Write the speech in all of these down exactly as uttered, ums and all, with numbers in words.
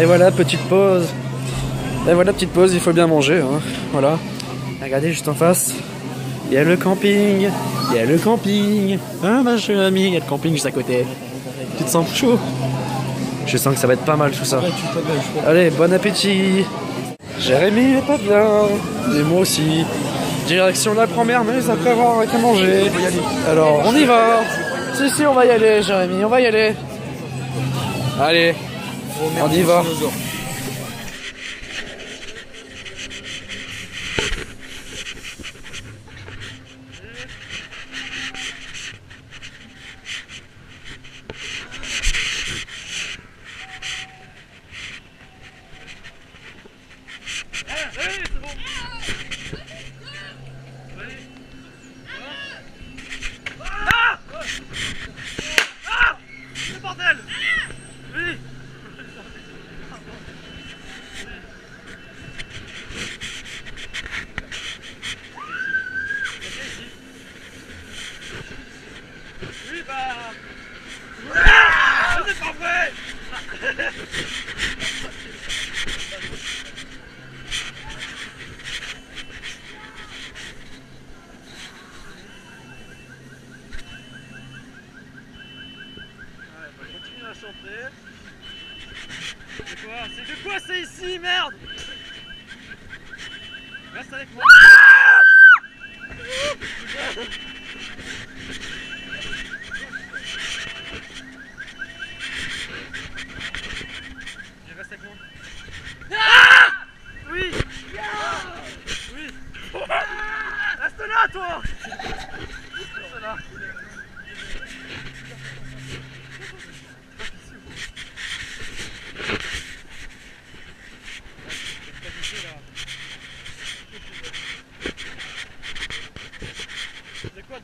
Et voilà, petite pause. Et voilà, petite pause, il faut bien manger. Hein. Voilà. Regardez juste en face. Il y a le camping. Il y a le camping. Ah bah, je ami, il y a le camping juste à côté. Tu te sens chaud? Je sens que ça va être pas mal tout ça. Allez, bon appétit. Jérémy, il est pas bien. Et moi aussi. Direction la première mais après avoir rien mangé. Alors, on y va. Si, si, on va y aller, Jérémy, on va y aller. Allez, on y va. C'est quoi? C'est de quoi c'est ici, merde? Reste avec moi. Ah je reste avec moi. Ah oui. Oui. Reste là, toi. Reste là.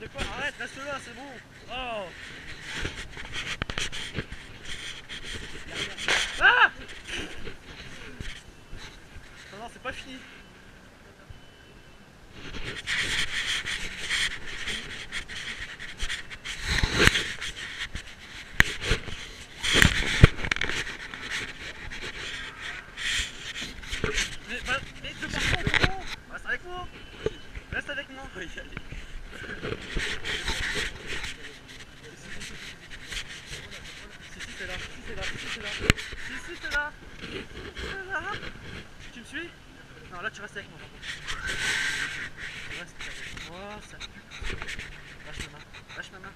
De quoi? Arrête, reste là, c'est bon. Oh. Ah non, non, c'est pas fini. Mais, bah, mais de par contre, reste avec moi. Reste avec moi. Oui, allez. Tu me suis? Non, là tu restes avec moi. Tu restes avec moi, ça pue. Lâche ma main, lâche ma main.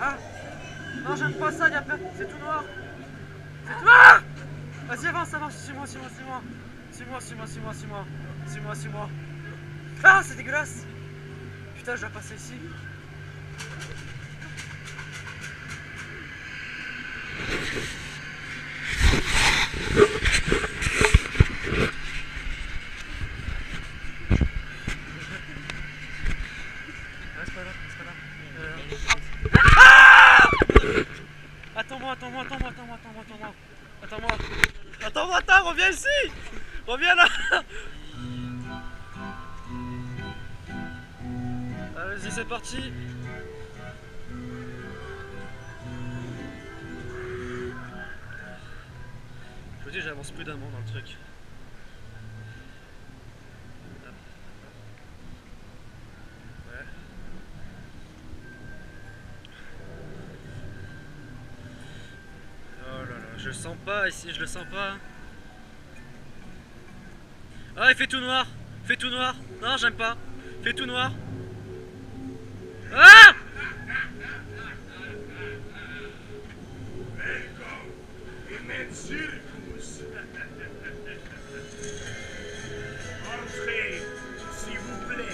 Ah non, j'aime pas ça, y'a plein... C'est tout noir. C'est tout noir. Ah vas-y, avance, avance, suis-moi, suis-moi, suis-moi. Suis-moi, suis-moi, suis-moi, suis-moi. Suis-moi, suis-moi. Ah, c'est dégueulasse. Putain, je dois passer ici. Attends-moi, attends-moi, attends-moi, attends-moi, attends-moi, attends-moi, attends-moi, attends, reviens ici, reviens là. Vas-y, c'est parti. Je vous dis, j'avance prudemment dans le truc. Je le sens pas ici, je le sens pas. Ah, il fait tout noir, fait tout noir. Non, j'aime pas. Fait tout noir. Ah! Messieurs tous, entrez, s'il vous plaît.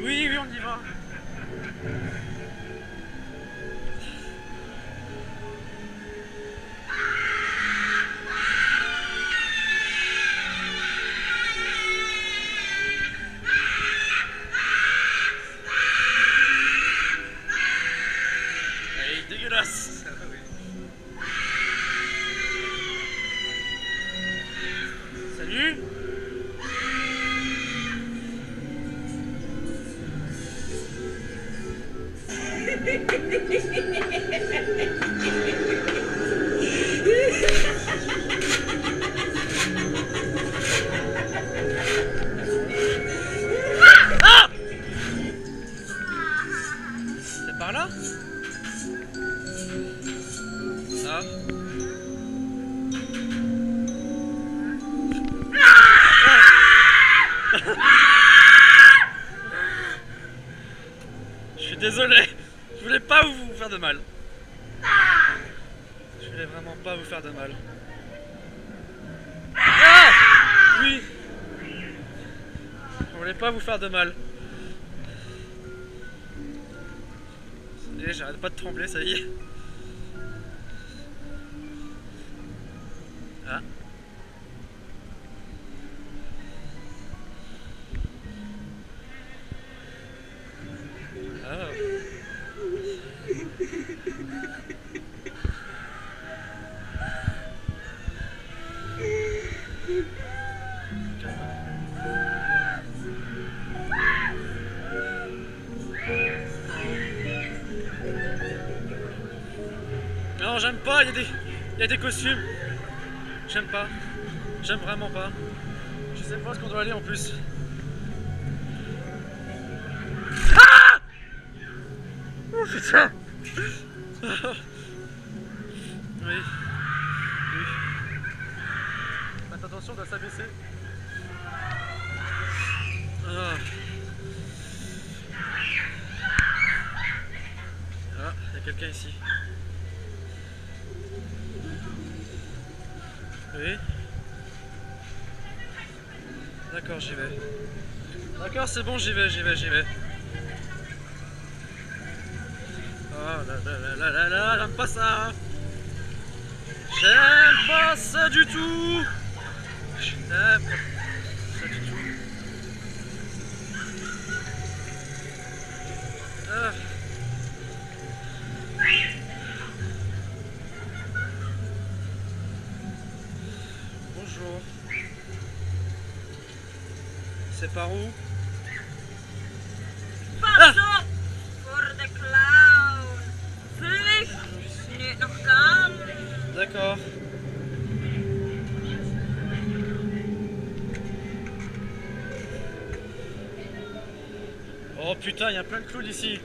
Oui, oui, on y va. Désolé, je voulais pas vous faire de mal. Je voulais vraiment pas vous faire de mal. Ah oui, je voulais pas vous faire de mal. Et j'arrête pas de trembler, ça y est. Ah. Non, j'aime pas, il y, y a des costumes. J'aime pas. J'aime vraiment pas. Je sais pas où est-ce qu'on doit aller en plus. Ah! Oh putain! Oui. Oui. Faites attention, on doit s'abaisser. Ah. Ah, il y a quelqu'un ici. Oui. D'accord, j'y vais. D'accord, c'est bon, j'y vais, j'y vais, j'y vais. Oh là là là là là là, j'aime pas ça. J'aime pas ça du tout. J'aime pas ça du tout. Ah. C'est par où? Par ah pour the clown. Flücht noch kann. D'accord. Oh putain, il y a plein de clowns ici.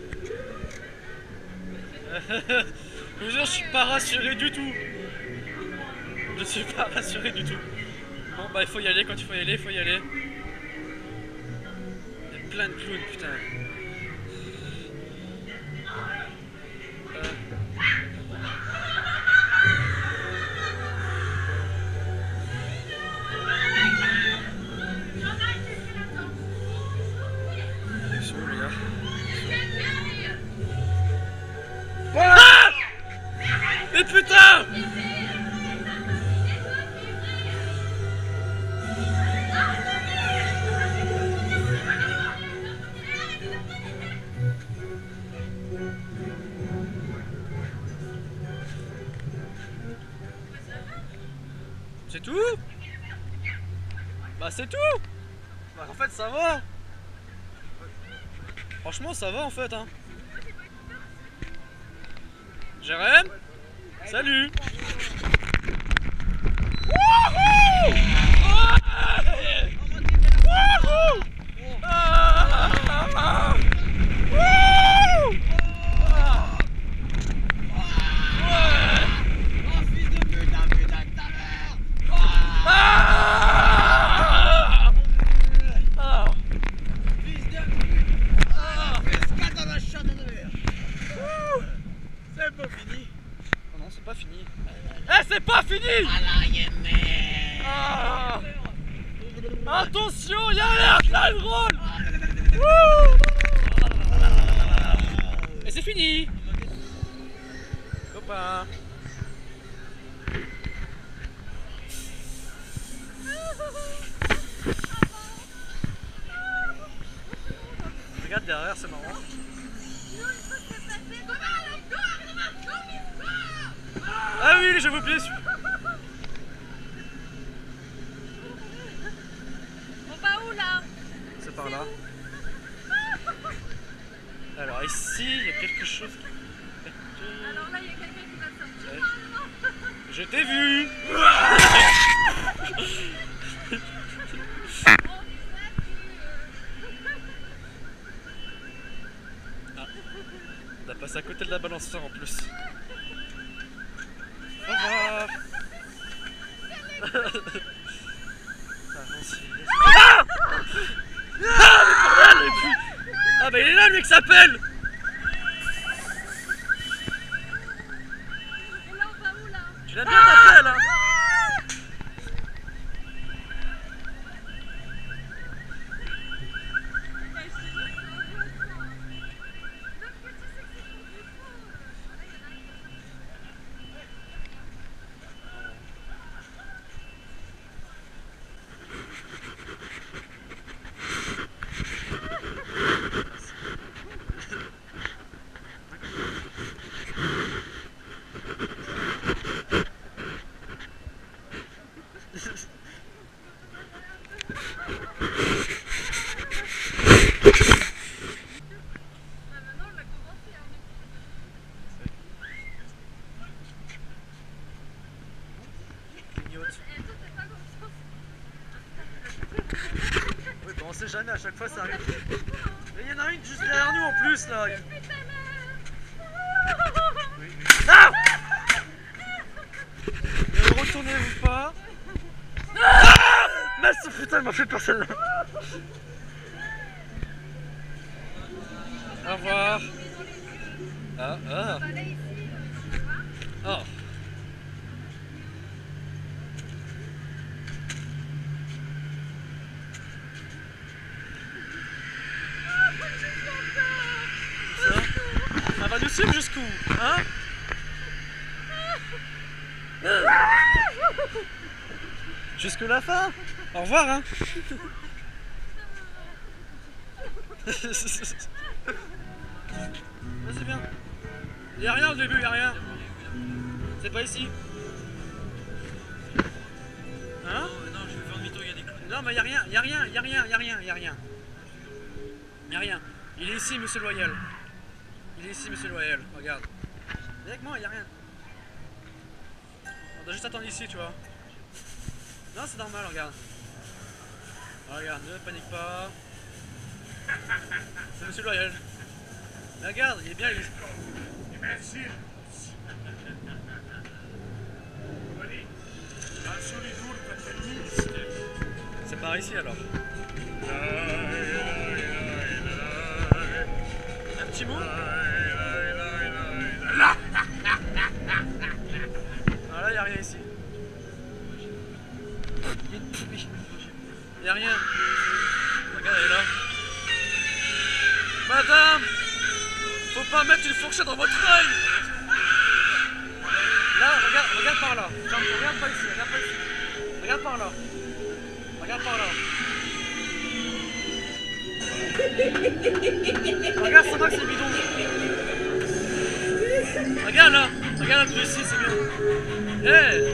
Je vous jure, je suis pas rassuré du tout. Je suis pas rassuré du tout. Bon bah il faut y aller quand il faut y aller, il faut y aller. Plein de clowns, putain. Euh. Ils sont où, les gars? Voilà. Ah mais putain! C'est tout? Bah c'est tout! Bah en fait ça va! Franchement ça va en fait hein! Jérémy! Salut! Wouhou! Wouhou! Ah! c'est pas fini. Ah. Attention, il y a l'alerte là, elle roule. Et c'est fini. Copain. Regarde derrière, c'est marrant. Ah oui, je vous plaît. On va où là? C'est par là. Alors ici, il y a quelque chose qui... Alors là, il y a quelqu'un qui va sortir. Ouais. Je t'ai vu. Ah. On a passé à côté de la balançoire en plus. Ah, ah, ah, ah bah il est là lui qui s'appelle. Et là on va où là? Tu l'as bien tapé là. On sait jamais, à chaque fois ça arrive. Mais il y en a une juste derrière nous en plus là. Oui, oui. Ah ne retournez-vous pas. Ah mais ce putain elle m'a fait peur celle-là. Au revoir. Ah ah. Oh. Ça va nous suivre jusqu'où, hein? Jusque la fin. Au revoir, hein? Vas-y bien. Il y a rien au début, il y a rien. C'est pas ici. Hein? Non, je vais faire demi-tour, il y a des clous. Non, mais il y a rien, il y a rien, il y a rien, il y a rien, il y a rien. Il y a rien. Il est ici, monsieur Loyal. Il est ici, monsieur Loyal. Regarde. Viens avec moi, il n'y a rien. On doit juste attendre ici, tu vois. Non, c'est normal, regarde. Alors, regarde, ne panique pas. C'est monsieur Loyal. Mais regarde, il est bien, il est... Merci. C'est par ici, alors. Un petit mot. Ah là, il n'y a rien ici. Il y a une poubelle. Il n'y a rien. Regarde, elle est là. Madame, faut pas mettre une fourchette dans votre feuille. Là, regarde, regarde par là. Attends, regarde pas ici, regarde pas ici. Regarde par là. Regarde par là. Regarde, ça va que c'est bidon. Regarde là, regarde un peu ici, c'est bien. Hé hey.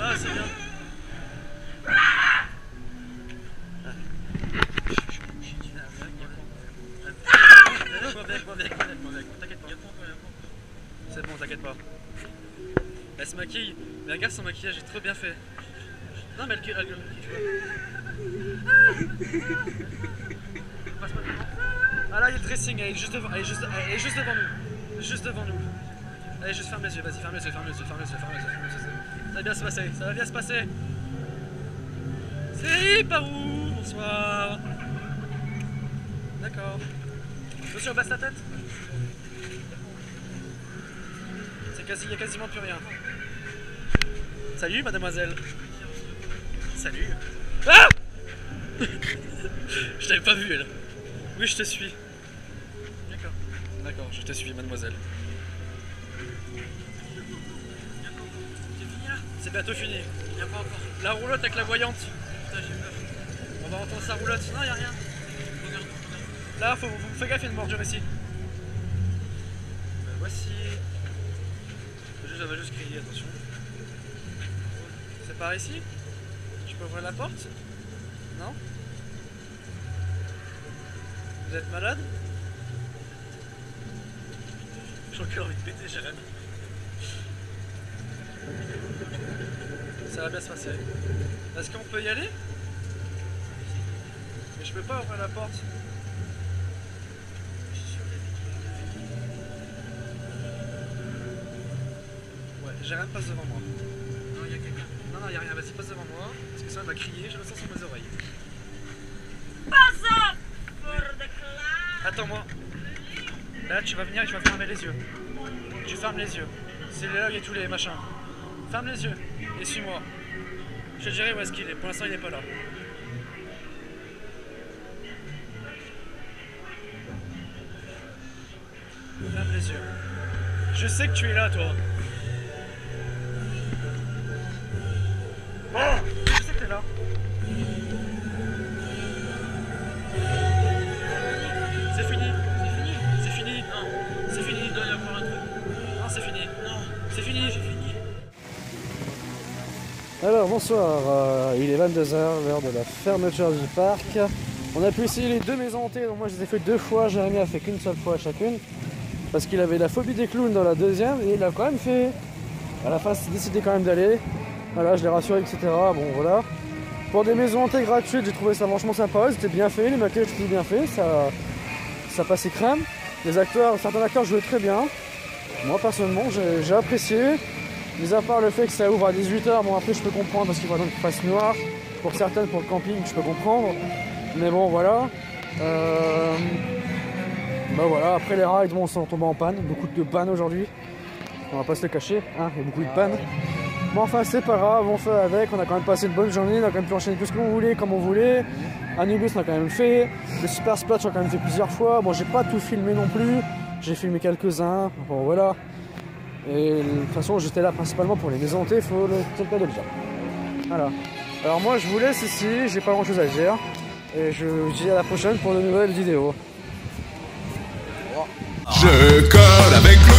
Ah, c'est bien. C'est bon, t'inquiète pas. Elle se maquille, mais regarde son maquillage est trop bien fait. Non mais elle gueule, elle gueule, tu vois. Passe pas devant. Ah là il y a le dressing, elle est juste devant, elle est juste, elle est juste devant nous. Juste devant nous. Allez juste ferme les yeux, vas-y ferme les yeux, ferme les yeux, ferme les yeux, ferme les yeux, ferme les yeux. Ça va bien se passer, ça va bien se passer. C'est par où? Bonsoir. D'accord. Monsieur, on baisse la tête. C'est quasi, il n'y a quasiment plus rien. Salut mademoiselle. Salut. Ah je t'avais pas vu elle. Oui je te suis. D'accord. D'accord, je te suis mademoiselle. C'est bientôt fini. Il n'y a pas encore. La roulotte avec la voyante. Putain, j'ai peur. On va entendre sa roulotte. Non, il n'y a rien. Regarde, regarde. Là, faut vous faire gaffe, il y a une bordure ici. Ben, voici. Ça va juste crier, attention. C'est par ici? Je peux ouvrir la porte? Non? Vous êtes malade? J'ai encore envie de péter, Jérémy. Ça va bien se passer. Est-ce qu'on peut y aller? Mais je peux pas ouvrir la porte. Ouais, Jérémy passe devant moi. Non, il y a quelqu'un. Non, non, il y a rien. Vas-y, passe devant moi. Parce que ça, elle va crier. J'ai le son sur mes oreilles. Passe pour de classe. Attends-moi. Là, tu vas venir et tu vas fermer les yeux. Tu fermes les yeux. C'est là où il y a tous les machins. Ferme les yeux et suis-moi. Je vais gérer où est-ce qu'il est. Pour l'instant, il n'est pas là. Ferme les yeux. Je sais que tu es là, toi. Oh, je sais que tu es là. C'est fini. C'est fini. C'est fini. Non. C'est fini. Il doit y avoir un truc. Non, c'est fini. Non. C'est fini. J'ai fini. Alors bonsoir, euh, il est vingt-deux heures, l'heure de la fermeture du parc. On a pu essayer les deux maisons hantées, donc moi je les ai fait deux fois, Jérémy a fait qu'une seule fois chacune. Parce qu'il avait la phobie des clowns dans la deuxième et il l'a quand même fait. À la fin il s'est décidé quand même d'aller. Voilà, je l'ai rassuré, et cetera. Bon voilà. Pour des maisons hantées gratuites, j'ai trouvé ça franchement sympa, c'était bien fait, les maquettes étaient bien fait, ça, ça passait crème. Les acteurs, certains acteurs jouaient très bien. Moi personnellement j'ai apprécié. Mis à part le fait que ça ouvre à dix-huit heures, bon après je peux comprendre parce qu'il faut attendre qu'il fasse noir. Pour certaines, pour le camping, je peux comprendre. Mais bon, voilà. Euh... Bah voilà, après les rides, bon, on s'en tombe en panne. Beaucoup de panne aujourd'hui. On va pas se le cacher, hein, il y a beaucoup de panne. Bon, enfin, c'est pas grave, on fait avec. On a quand même passé une bonne journée, on a quand même pu enchaîner tout ce qu'on voulait, comme on voulait. Anubis, on a quand même fait. Le Super Splash, on a quand même fait plusieurs fois. Bon, j'ai pas tout filmé non plus. J'ai filmé quelques-uns. Bon, voilà. Et de toute façon, j'étais là principalement pour les maisons hantées, il faut le cas de le dire. Voilà. Alors moi, je vous laisse ici, j'ai pas grand chose à dire. Et je vous dis à la prochaine pour de nouvelles vidéos. Je colle avec le...